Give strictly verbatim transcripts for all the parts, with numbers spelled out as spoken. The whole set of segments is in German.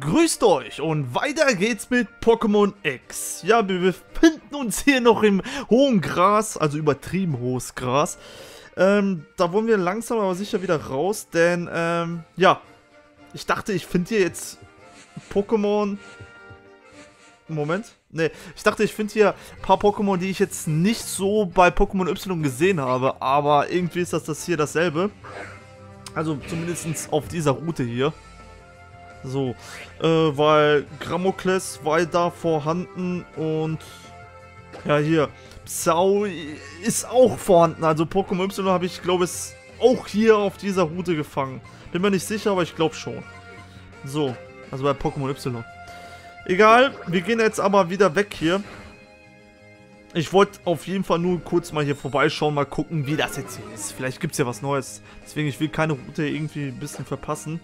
Grüßt euch und weiter geht's mit Pokémon X. Ja, wir befinden uns hier noch im hohen Gras, also übertrieben hohes Gras. Ähm, da wollen wir langsam aber sicher wieder raus, denn, ähm, ja, ich dachte, ich finde hier jetzt Pokémon... Moment, ne, ich dachte, ich finde hier ein paar Pokémon, die ich jetzt nicht so bei Pokémon Y gesehen habe, aber irgendwie ist das, das hier dasselbe. Also zumindest auf dieser Route hier. So, äh, weil Grammokles war da vorhanden und ja, hier, Psau ist auch vorhanden. Also Pokémon Y habe ich, glaube ich, auch hier auf dieser Route gefangen. Bin mir nicht sicher, aber ich glaube schon. So, also bei Pokémon Y. Egal, wir gehen jetzt aber wieder weg hier. Ich wollte auf jeden Fall nur kurz mal hier vorbeischauen, mal gucken, wie das jetzt hier ist. Vielleicht gibt es ja was Neues. Deswegen, ich will keine Route irgendwie ein bisschen verpassen.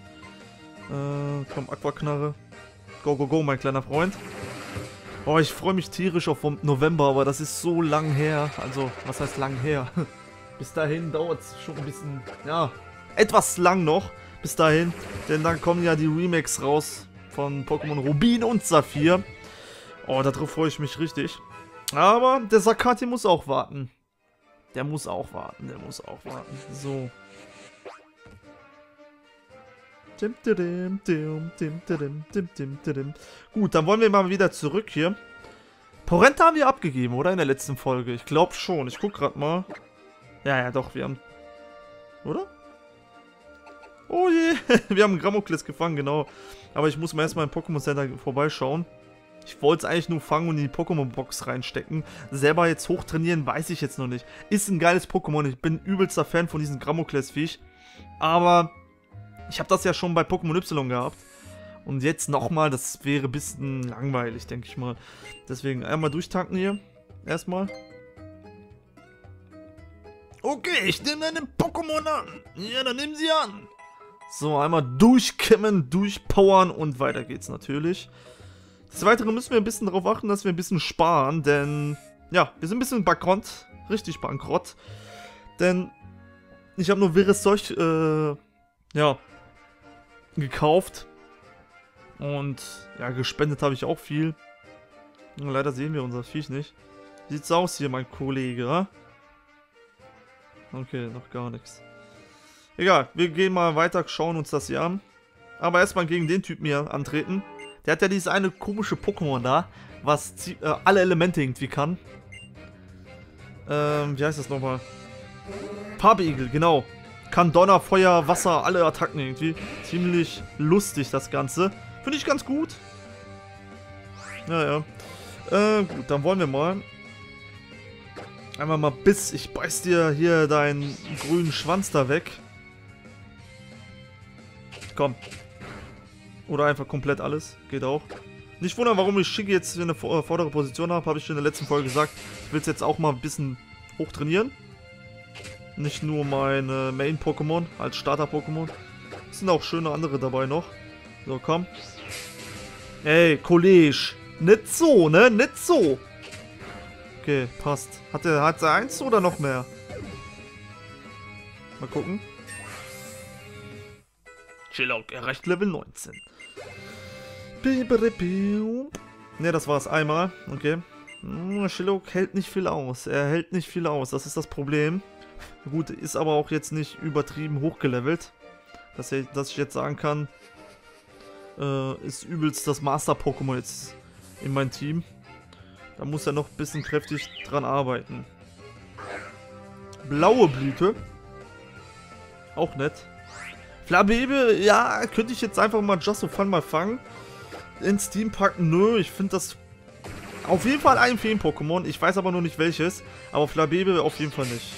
Äh, komm, Aquaknarre. Go, go, go, mein kleiner Freund. Oh, ich freue mich tierisch auf November, aber das ist so lang her. Also, was heißt lang her? Bis dahin dauert es schon ein bisschen, ja, etwas lang noch. Bis dahin, denn dann kommen ja die Remakes raus von Pokémon Rubin und Saphir. Oh, darauf freue ich mich richtig. Aber der Sakati muss auch warten. Der muss auch warten, der muss auch warten. So. Gut, dann wollen wir mal wieder zurück hier. Porenta haben wir abgegeben, oder? In der letzten Folge. Ich glaube schon. Ich guck gerade mal. Ja, ja, doch. Wir haben... Oder? Oh je. Wir haben Grammokles gefangen, genau. Aber ich muss mal erstmal im Pokémon Center vorbeischauen. Ich wollte es eigentlich nur fangen und in die Pokémon-Box reinstecken. Selber jetzt hochtrainieren, weiß ich jetzt noch nicht. Ist ein geiles Pokémon. Ich bin übelster Fan von diesem Grammokles-Viech. Aber ich habe das ja schon bei Pokémon Y gehabt. Und jetzt nochmal, das wäre ein bisschen langweilig, denke ich mal. Deswegen einmal durchtanken hier. Erstmal. Okay, ich nehme deinen Pokémon an. Ja, dann nimm sie an. So, einmal durchkämmen, durchpowern und weiter geht's natürlich. Des Weiteren müssen wir ein bisschen darauf achten, dass wir ein bisschen sparen, denn, ja, wir sind ein bisschen bankrott, richtig bankrott, denn ich habe nur wirres Zeug, äh, ja, gekauft und, ja, gespendet habe ich auch viel. Und leider sehen wir unser Viech nicht. Wie sieht's aus hier, mein Kollege, oder? Okay, noch gar nichts. Egal, wir gehen mal weiter, schauen uns das hier an. Aber erstmal gegen den Typen hier antreten. Der hat ja dieses eine komische Pokémon da, was äh, alle Elemente irgendwie kann. Ähm, wie heißt das nochmal? Parbeagle, genau. Kann Donner, Feuer, Wasser, alle Attacken irgendwie. Ziemlich lustig das Ganze. Finde ich ganz gut. Naja. Äh, gut, dann wollen wir mal. Einmal mal Biss. Ich beiß dir hier deinen grünen Schwanz da weg. Komm. Oder einfach komplett alles. Geht auch. Nicht wundern, warum ich Shiggy jetzt in eine vordere Position habe. Habe ich schon in der letzten Folge gesagt. Ich will es jetzt auch mal ein bisschen hoch trainieren. Nicht nur meine Main-Pokémon als Starter-Pokémon. Es sind auch schöne andere dabei noch. So, komm. Ey, Kollege. Nicht so, ne? Nicht so. Okay, passt. Hat er hat er eins oder noch mehr? Mal gucken. Shilok erreicht Level neunzehn. Ne, das war es einmal. Okay. Shilok hält nicht viel aus. Er hält nicht viel aus. Das ist das Problem. Gut, ist aber auch jetzt nicht übertrieben hochgelevelt. Dass ich jetzt sagen kann, äh, ist übelst das Master-Pokémon jetzt in meinem Team. Da muss er noch ein bisschen kräftig dran arbeiten. Blaue Blüte. Auch nett. Flabebe, ja, könnte ich jetzt einfach mal just so fun mal fangen. Ins Team packen, nö, ich finde das auf jeden Fall ein Feen-Pokémon. Ich weiß aber noch nicht welches, aber Flabebe auf jeden Fall nicht.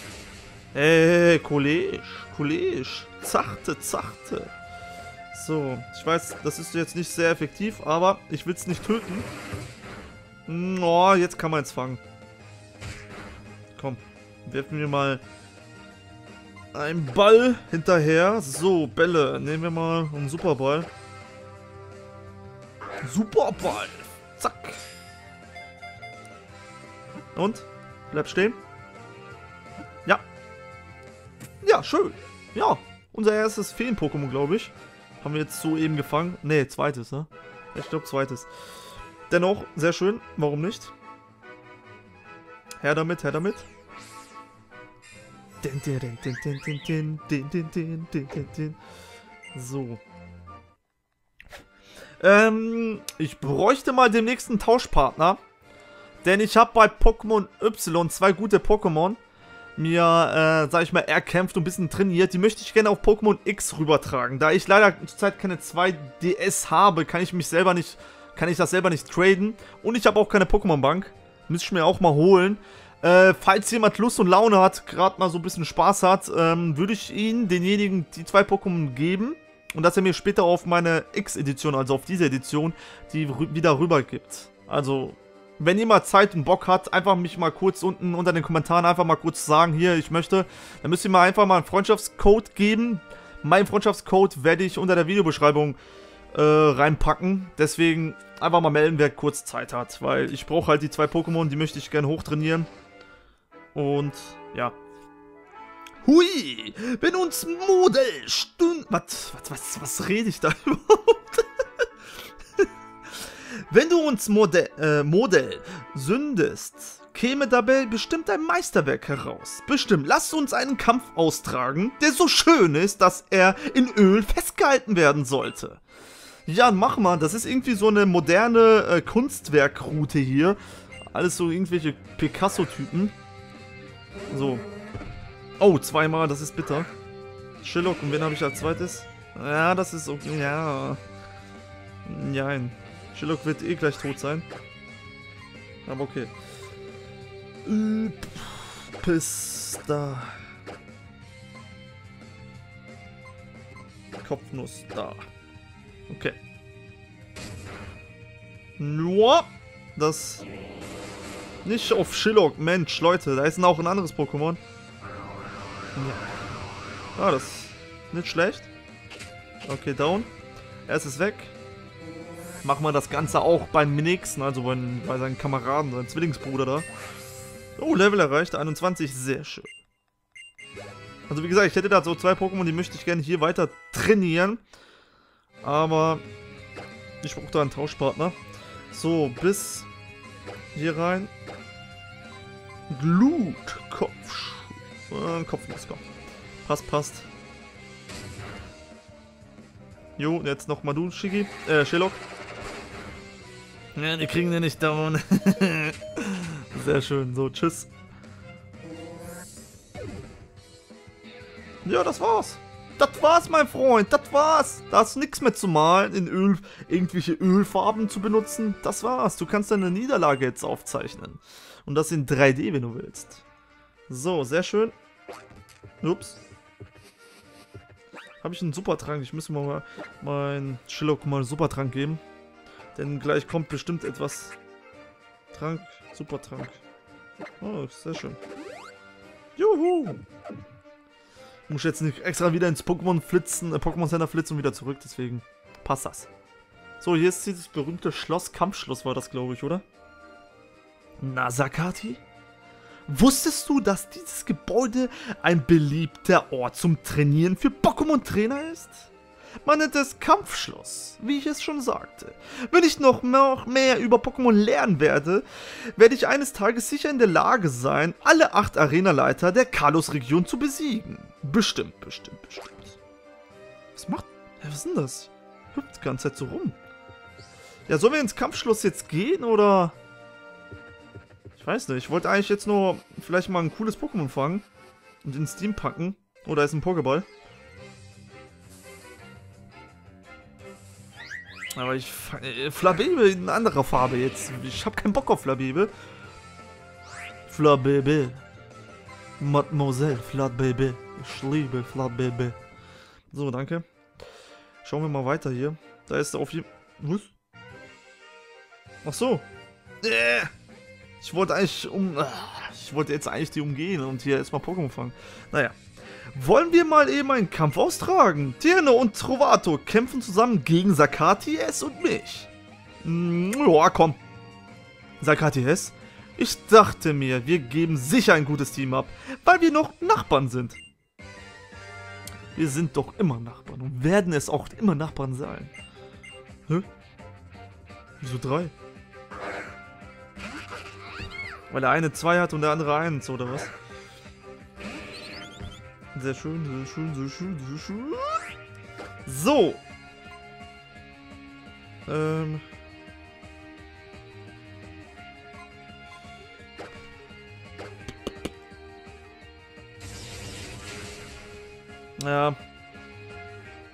Ey, Kollege, Kollege, zachte, zachte. So, ich weiß, das ist jetzt nicht sehr effektiv, aber ich will es nicht töten. Oh, jetzt kann man es fangen. Komm, werfen wir mal einen Ball hinterher. So, Bälle. Nehmen wir mal einen Superball. Superball. Zack. Und? Bleib stehen. Ja. Ja, schön. Ja, unser erstes Feen-Pokémon, glaube ich. Haben wir jetzt soeben gefangen? Ne, zweites, ne? Ich glaube zweites. Dennoch, sehr schön. Warum nicht? Her damit, her damit. So. Ähm, ich bräuchte mal den nächsten Tauschpartner. Denn ich habe bei Pokémon Y zwei gute Pokémon mir, äh, sag ich mal, erkämpft und ein bisschen trainiert. Die möchte ich gerne auf Pokémon X rübertragen. Da ich leider zurzeit keine zwei D S habe, kann ich mich selber nicht, kann ich das selber nicht traden. Und ich habe auch keine Pokémon-Bank. Müsste ich mir auch mal holen. Äh, falls jemand Lust und Laune hat, gerade mal so ein bisschen Spaß hat, ähm, würde ich ihn, denjenigen, die zwei Pokémon geben. Und dass er mir später auf meine X-Edition, also auf diese Edition, die rü- wieder rüber gibt. Also... Wenn ihr mal Zeit und Bock habt, einfach mich mal kurz unten unter den Kommentaren einfach mal kurz sagen, hier, ich möchte, dann müsst ihr mal einfach mal einen Freundschaftscode geben. Meinen Freundschaftscode werde ich unter der Videobeschreibung äh, reinpacken. Deswegen einfach mal melden, wer kurz Zeit hat, weil ich brauche halt die zwei Pokémon, die möchte ich gerne hochtrainieren. Und ja. Hui, bin uns Model, Stunden... Was, was, was, was rede ich da überhaupt? Wenn du uns Modell, äh, Modell sündest, käme dabei bestimmt ein Meisterwerk heraus. Bestimmt, lass uns einen Kampf austragen, der so schön ist, dass er in Öl festgehalten werden sollte. Ja, mach mal, das ist irgendwie so eine moderne äh, Kunstwerkroute hier. Alles so irgendwelche Picasso-Typen. So. Oh, zweimal, das ist bitter. Shilok, und wen habe ich als zweites? Ja, das ist okay, ja. Nein. Schillok wird eh gleich tot sein. Aber okay. Äh, Pista. Kopfnuss da. Okay. Nur das. Nicht auf Schillok. Mensch, Leute, da ist auch ein anderes Pokémon. Ja. Ah, das ist nicht schlecht. Okay, down. Er ist weg. Machen wir das Ganze auch beim nächsten, also bei, bei seinen Kameraden, seinem Zwillingsbruder da. Oh, Level erreicht, einundzwanzig, sehr schön. Also wie gesagt, ich hätte da so zwei Pokémon, die möchte ich gerne hier weiter trainieren. Aber ich brauche da einen Tauschpartner. So, bis hier rein. Glutkopf. Äh, Kopfnuss, komm. Passt, passt. Jo, jetzt nochmal du, Shiggy. Äh, Sherlock. Ja, die kriegen den nicht down. Sehr schön. So, tschüss. Ja, das war's. Das war's, mein Freund. Das war's. Da hast du nichts mehr zu malen, in Öl, irgendwelche Ölfarben zu benutzen. Das war's. Du kannst deine Niederlage jetzt aufzeichnen. Und das in drei D, wenn du willst. So, sehr schön. Ups. Habe ich einen Supertrank? Ich müsste mal meinen Schillok mal einen Supertrank geben. Denn gleich kommt bestimmt etwas. Trank, Supertrank. Oh, sehr schön. Juhu! Muss jetzt nicht extra wieder ins Pokémon flitzen, äh, Pokémon Center flitzen und wieder zurück, deswegen passt das. So, hier ist dieses berühmte Schloss. Kampfschloss war das, glaube ich, oder? Na, Sakati? Wusstest du, dass dieses Gebäude ein beliebter Ort zum Trainieren für Pokémon-Trainer ist? Man nennt es Kampfschloss, wie ich es schon sagte. Wenn ich noch mehr über Pokémon lernen werde, werde ich eines Tages sicher in der Lage sein, alle acht Arenaleiter der Kalos-Region zu besiegen. Bestimmt, bestimmt, bestimmt. Was macht... Was ist denn das? Hüpft die ganze Zeit so rum. Ja, sollen wir ins Kampfschloss jetzt gehen, oder... Ich weiß nicht, ich wollte eigentlich jetzt nur vielleicht mal ein cooles Pokémon fangen und in Steam packen. Oh, da ist ein Pokéball. Aber ich... Äh, Flabebe in anderer Farbe jetzt. Ich habe keinen Bock auf Flabebe. Flabebe. Mademoiselle Flabebe. Ich liebe Flabebe. So, danke. Schauen wir mal weiter hier. Da ist auf jeden... Was? Ach so. Äh. Ich wollte eigentlich um. Ich wollte jetzt eigentlich die umgehen und hier erstmal Pokémon fangen. Naja. Wollen wir mal eben einen Kampf austragen? Tierno und Trovato kämpfen zusammen gegen Sakati S und mich. Hm, ja, komm. Sakati S? Ich dachte mir, wir geben sicher ein gutes Team ab, weil wir noch Nachbarn sind. Wir sind doch immer Nachbarn und werden es auch immer Nachbarn sein. Hä? Wieso drei? Weil der eine zwei hat und der andere eins, oder was? Sehr schön, sehr schön, sehr schön, sehr schön. So. Ähm. Ja.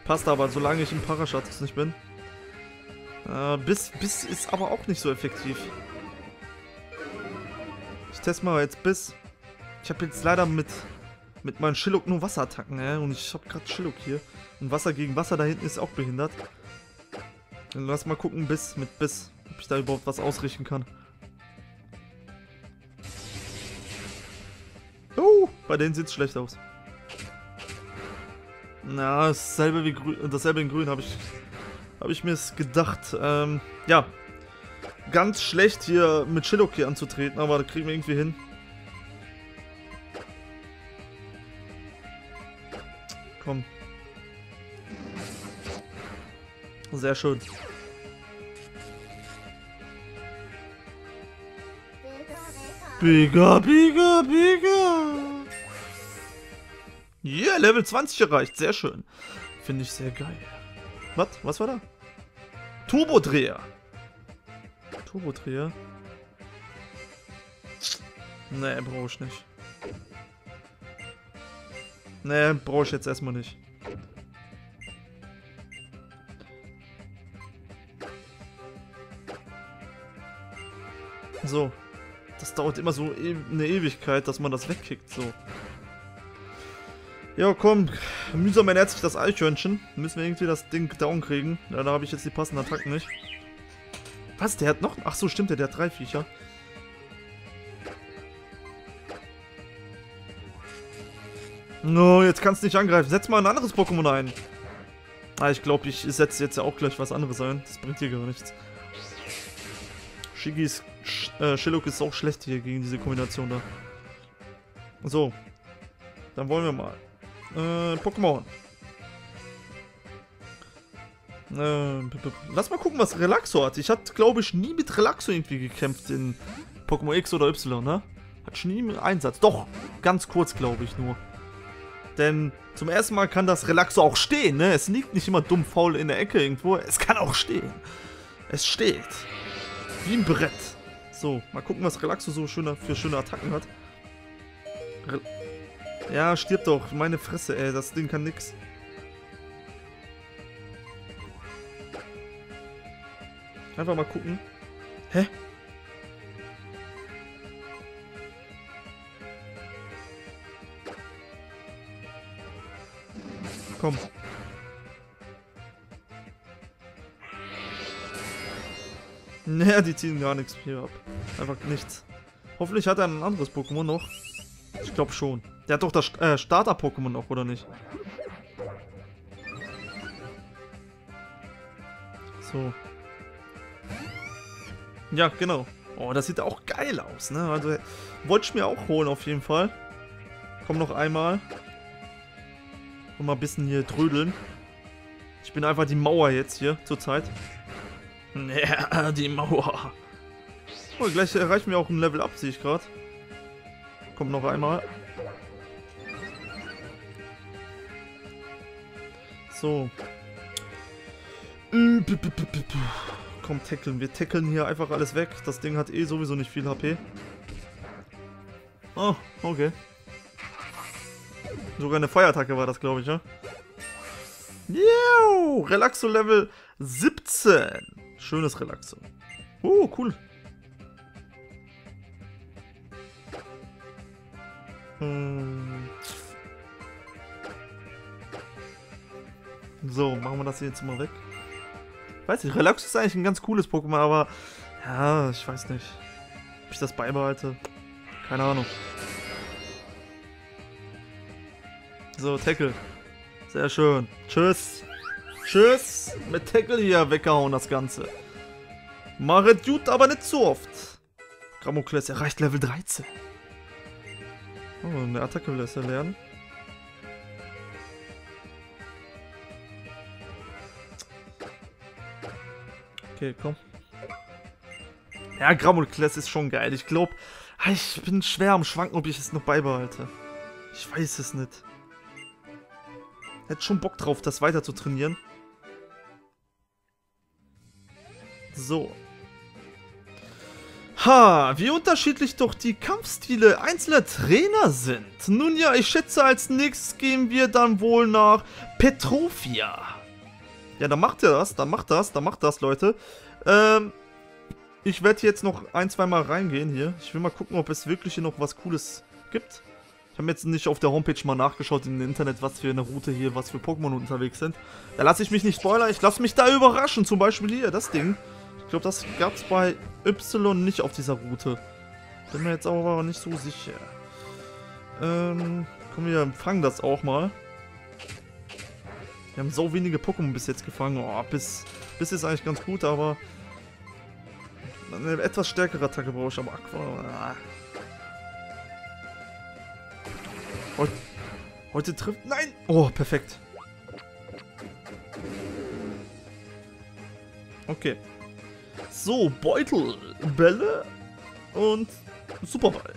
Passt aber, solange ich im Paraschatz nicht bin. Äh, Biss, Biss ist aber auch nicht so effektiv. Ich teste mal jetzt Biss. Ich habe jetzt leider mit, mit meinem Shilok nur Wasserattacken, ja? Und ich habe gerade Shilok hier. Und Wasser gegen Wasser da hinten ist auch behindert. Dann lass mal gucken, Biss mit Biss, ob ich da überhaupt was ausrichten kann. Oh, bei denen sieht es schlecht aus. Na, dasselbe wie Grün, dasselbe in Grün habe ich, habe ich mir es gedacht. Ähm, ja, ganz schlecht hier mit Schillok hier anzutreten, aber da kriegen wir irgendwie hin. Komm. Sehr schön. Biga, biga, biga. Yeah, Level zwanzig erreicht. Sehr schön. Finde ich sehr geil. Was? Was war da? Turbo-Dreher. Turbo-Dreher? Nee, brauche ich nicht. Nee, brauche ich jetzt erstmal nicht. So. Das dauert immer so eine Ewigkeit, dass man das wegkickt. So. Ja, komm, mühsam ernährt sich das Eichhörnchen. Müssen wir irgendwie das Ding down kriegen. Ja, da habe ich jetzt die passenden Attacken nicht. Was, der hat noch... Ach so, stimmt, der hat drei Viecher. No, jetzt kannst du nicht angreifen. Setz mal ein anderes Pokémon ein. Ah, ich glaube, ich setze jetzt ja auch gleich was anderes ein. Das bringt hier gar nichts. Shiggy ist... Sch, äh, Shillok ist auch schlecht hier gegen diese Kombination da. So. Dann wollen wir mal. Äh, Pokémon. Äh, lass mal gucken, was Relaxo hat. Ich hatte, glaube ich, nie mit Relaxo irgendwie gekämpft in Pokémon X oder Y, ne? Hat schon nie einen Einsatz. Doch, ganz kurz, glaube ich, nur. Denn zum ersten Mal kann das Relaxo auch stehen, ne? Es liegt nicht immer dumm faul in der Ecke irgendwo. Es kann auch stehen. Es steht. Wie ein Brett. So, mal gucken, was Relaxo so schöne, für schöne Attacken hat. Re Ja, stirb doch. Meine Fresse, ey. Das Ding kann nix. Einfach mal gucken. Hä? Komm. Naja, die ziehen gar nichts hier ab. Einfach nichts. Hoffentlich hat er ein anderes Pokémon noch. Ich glaube schon. Der hat doch das äh, Starter-Pokémon noch, oder nicht? So. Ja, genau. Oh, das sieht auch geil aus, ne? Also, wollte ich mir auch holen, auf jeden Fall. Komm noch einmal. Und mal ein bisschen hier trödeln. Ich bin einfach die Mauer jetzt hier, zurzeit. Ja, die Mauer. Oh, gleich erreichen wir auch ein Level Up, sehe ich gerade. Komm noch einmal. So. Komm, tackeln. Wir tackeln hier einfach alles weg. Das Ding hat eh sowieso nicht viel H P. Oh, okay. Sogar eine Feuerattacke war das, glaube ich, ja? Yo, Relaxo Level siebzehn. Schönes Relaxo. Oh, cool. Hm. So, machen wir das hier jetzt mal weg. Ich weiß nicht, Relaxo ist eigentlich ein ganz cooles Pokémon, aber... Ja, ich weiß nicht. Ob ich das beibehalte? Keine Ahnung. So, Tackle. Sehr schön. Tschüss. Tschüss. Mit Tackle hier weggehauen, das Ganze. Maret gut, aber nicht so oft. Grammokles erreicht Level dreizehn. Oh, eine Attacke lässt er lernen. Okay, komm. Ja, Grammulclass ist schon geil. Ich glaube, ich bin schwer am Schwanken, ob ich es noch beibehalte. Ich weiß es nicht. Hätte schon Bock drauf, das weiter zu trainieren. So. Ha, wie unterschiedlich doch die Kampfstile einzelner Trainer sind. Nun ja, ich schätze, als nächstes gehen wir dann wohl nach Petrofia. Ja, dann macht ihr das, dann macht das, dann macht das, Leute. Ähm, ich werde jetzt noch ein, zwei Mal reingehen hier. Ich will mal gucken, ob es wirklich hier noch was Cooles gibt. Ich habe jetzt nicht auf der Homepage mal nachgeschaut im Internet, was für eine Route hier, was für Pokémon unterwegs sind. Da lasse ich mich nicht spoilern, ich lasse mich da überraschen. Zum Beispiel hier, das Ding. Ich glaube, das gab es bei Y nicht auf dieser Route. Bin mir jetzt aber nicht so sicher. Ähm, komm, wir fangen das auch mal. Wir haben so wenige Pokémon bis jetzt gefangen. Oh, bis, bis ist eigentlich ganz gut, aber eine etwas stärkere Attacke brauche ich, aber Aqua. Heute, heute trifft... Nein! Oh, perfekt. Okay. So, Beutel, Bälle und Superball.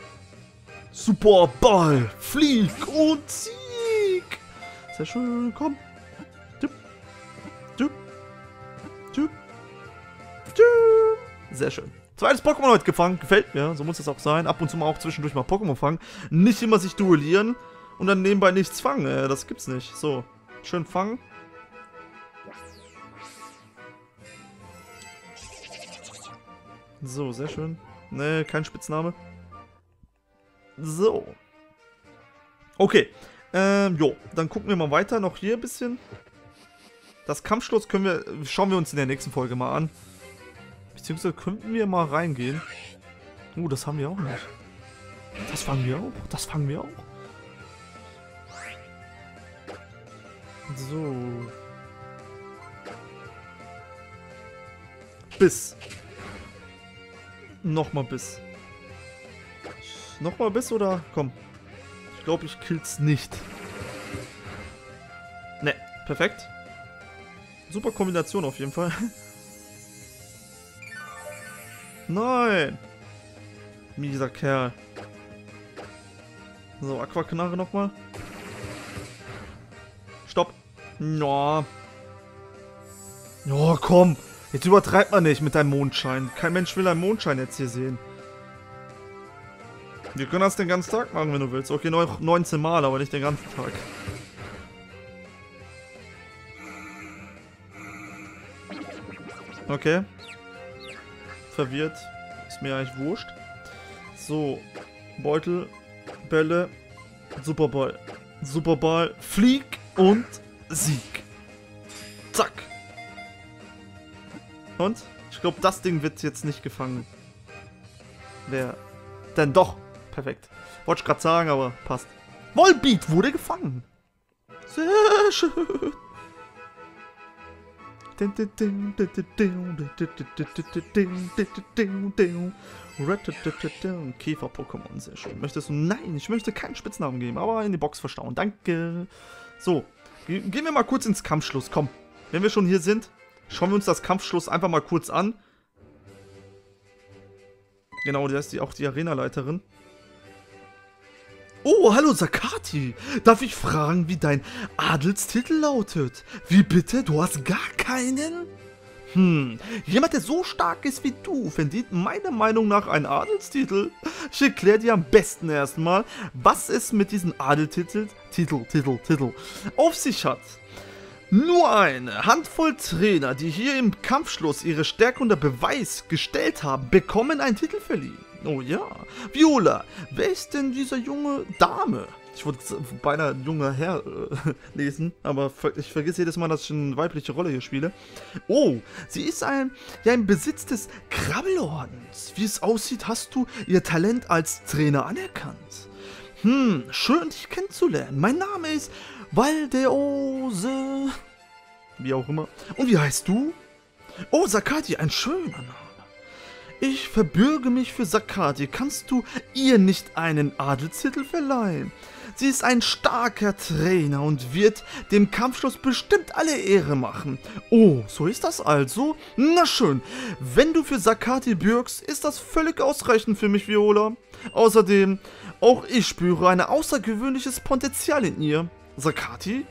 Superball, flieg und sieg. Sehr schön, komm. Tüp, tüp, tüp, tüp. Sehr schön. Zweites Pokémon heute gefangen, gefällt mir, so muss das auch sein. Ab und zu mal auch zwischendurch mal Pokémon fangen. Nicht immer sich duellieren und dann nebenbei nichts fangen, das gibt's nicht. So, schön fangen. So, sehr schön. Ne, kein Spitzname. So. Okay. Ähm, jo. Dann gucken wir mal weiter. Noch hier ein bisschen. Das Kampfschloss können wir... Schauen wir uns in der nächsten Folge mal an. Beziehungsweise könnten wir mal reingehen. Oh, uh, das haben wir auch nicht. Das fangen wir auch. Das fangen wir auch. So. Bis... Nochmal Biss. Nochmal Biss oder? Komm. Ich glaube, ich kill's nicht. Ne, perfekt. Super Kombination auf jeden Fall. Nein. Mieser Kerl. So, Aquaknarre nochmal. Stopp. No. No, komm. Jetzt übertreibt man nicht mit deinem Mondschein. Kein Mensch will einen Mondschein jetzt hier sehen. Wir können das den ganzen Tag machen, wenn du willst. Okay, noch neunzehn Mal, aber nicht den ganzen Tag. Okay. Verwirrt. Ist mir eigentlich wurscht. So. Beutel. Bälle. Superball. Superball. Flieg und Sieg. Zack. Und ich glaube, das Ding wird jetzt nicht gefangen. Wer? Denn doch. Perfekt. Wollte ich gerade sagen, aber passt. Volbeat wurde gefangen. Sehr schön. Käfer-Pokémon. Sehr schön. Möchtest du? Nein, ich möchte keinen Spitznamen geben, aber in die Box verstauen. Danke. So. Gehen wir mal kurz ins Kampfschluss. Komm. Wenn wir schon hier sind. Schauen wir uns das Kampfschloss einfach mal kurz an. Genau, da ist die, auch die Arenaleiterin. Oh, hallo Sakati. Darf ich fragen, wie dein Adelstitel lautet? Wie bitte? Du hast gar keinen? Hm, jemand, der so stark ist wie du, verdient meiner Meinung nach einen Adelstitel. Ich erkläre dir am besten erstmal, was es mit diesem Adelstitel Titel, Titel, Titel auf sich hat. Nur eine Handvoll Trainer, die hier im Kampfschloss ihre Stärke unter Beweis gestellt haben, bekommen einen Titel verliehen. Oh ja. Viola, wer ist denn diese junge Dame? Ich wollte beinahe junger Herr äh, lesen, aber ich vergesse jedes Mal, dass ich eine weibliche Rolle hier spiele. Oh, sie ist ein, ja, im Besitz des Krabbelordens. Wie es aussieht, hast du ihr Talent als Trainer anerkannt. Hm, schön, dich kennenzulernen. Mein Name ist... Valdeose. Wie auch immer. Und wie heißt du? Oh, Sakati, ein schöner Name. Ich verbürge mich für Sakati. Kannst du ihr nicht einen Adelstitel verleihen? Sie ist ein starker Trainer und wird dem Kampfschloss bestimmt alle Ehre machen. Oh, so ist das also? Na schön, wenn du für Sakati bürgst, ist das völlig ausreichend für mich, Viola. Außerdem, auch ich spüre ein außergewöhnliches Potenzial in ihr. Sakati?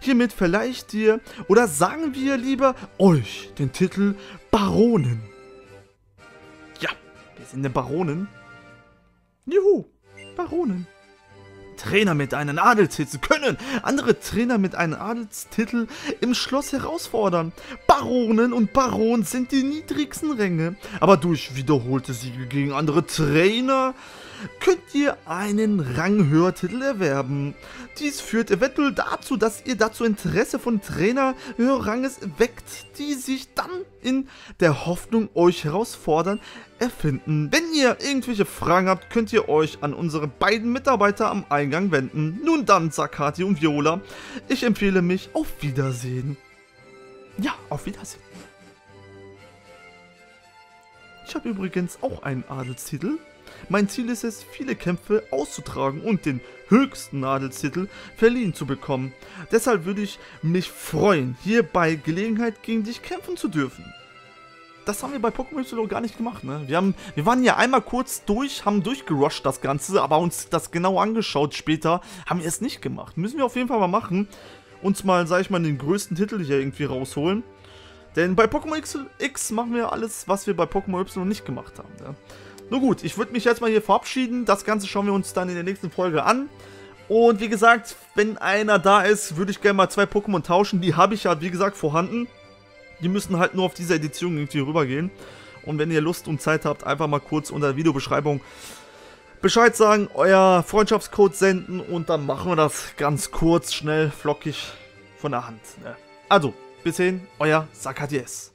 Hiermit verleihe ich dir, oder sagen wir lieber euch, den Titel Baronin. Ja, wir sind eine Baronin. Juhu, Baronin. Trainer mit einem Adelstitel können andere Trainer mit einem Adelstitel im Schloss herausfordern. Baronen und Baron sind die niedrigsten Ränge, aber durch wiederholte Siege gegen andere Trainer könnt ihr einen Ranghöhertitel erwerben. Dies führt eventuell dazu, dass ihr dazu Interesse von Trainer Ranges weckt, die sich dann in der Hoffnung, euch herausfordern, erfinden. Wenn ihr irgendwelche Fragen habt, könnt ihr euch an unsere beiden Mitarbeiter am Eingang wenden. Nun dann, Sakati und Viola, ich empfehle mich, auf Wiedersehen. Ja, auf Wiedersehen. Ich habe übrigens auch einen Adelstitel. Mein Ziel ist es, viele Kämpfe auszutragen und den höchsten Adelstitel verliehen zu bekommen. Deshalb würde ich mich freuen, hier bei Gelegenheit gegen dich kämpfen zu dürfen. Das haben wir bei Pokémon Y gar nicht gemacht, ne? Wir, haben, wir waren ja einmal kurz durch, haben durchgerusht das Ganze, aber uns das genau angeschaut später, haben wir es nicht gemacht. Müssen wir auf jeden Fall mal machen. Uns mal, sag ich mal, den größten Titel hier irgendwie rausholen. Denn bei Pokémon X machen wir alles, was wir bei Pokémon Y nicht gemacht haben, ne? Nun gut, ich würde mich jetzt mal hier verabschieden. Das Ganze schauen wir uns dann in der nächsten Folge an. Und wie gesagt, wenn einer da ist, würde ich gerne mal zwei Pokémon tauschen. Die habe ich ja, wie gesagt, vorhanden. Die müssen halt nur auf diese Edition irgendwie rübergehen. Und wenn ihr Lust und Zeit habt, einfach mal kurz unter der Videobeschreibung Bescheid sagen, euer Freundschaftscode senden und dann machen wir das ganz kurz, schnell, flockig von der Hand, ne? Also, bis hin, euer Sakati S.